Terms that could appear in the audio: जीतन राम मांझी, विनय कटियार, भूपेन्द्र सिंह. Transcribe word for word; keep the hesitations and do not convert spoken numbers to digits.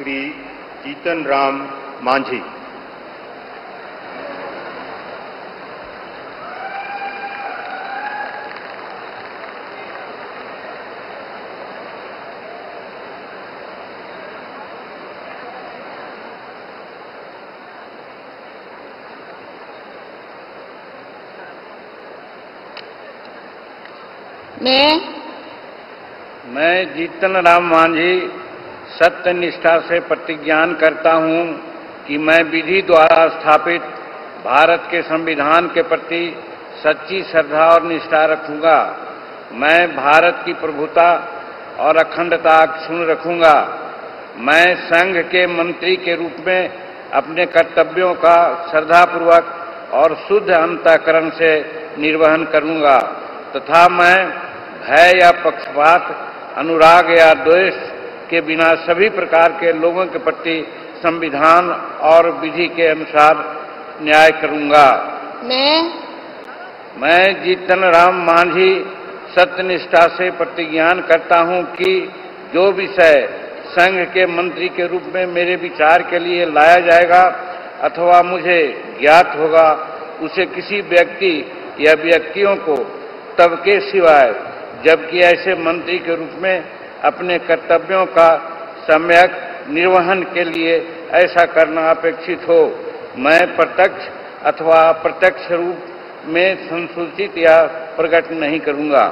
श्री जीतन राम मांझी। मैं मैं जीतन राम मांझी सत्य निष्ठा से प्रतिज्ञान करता हूं कि मैं विधि द्वारा स्थापित भारत के संविधान के प्रति सच्ची श्रद्धा और निष्ठा रखूंगा। मैं भारत की प्रभुता और अखंडता अक्षुण्ण रखूंगा। मैं संघ के मंत्री के रूप में अपने कर्तव्यों का श्रद्धापूर्वक और शुद्ध अंतःकरण से निर्वहन करूंगा तथा मैं भय या पक्षपात, अनुराग या द्वेष के बिना सभी प्रकार के लोगों के प्रति संविधान और विधि के अनुसार न्याय करूंगा। मैं मैं जीतन राम मांझी सत्यनिष्ठा से प्रतिज्ञान करता हूं कि जो विषय संघ के मंत्री के रूप में मेरे विचार के लिए लाया जाएगा अथवा मुझे ज्ञात होगा, उसे किसी व्यक्ति या व्यक्तियों को तब के सिवाय, जबकि ऐसे मंत्री के रूप में अपने कर्तव्यों का सम्यक निर्वहन के लिए ऐसा करना अपेक्षित हो, मैं प्रत्यक्ष अथवा अप्रत्यक्ष रूप में संसूचित या प्रकट नहीं करूंगा।